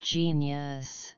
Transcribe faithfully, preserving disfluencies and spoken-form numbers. Genius.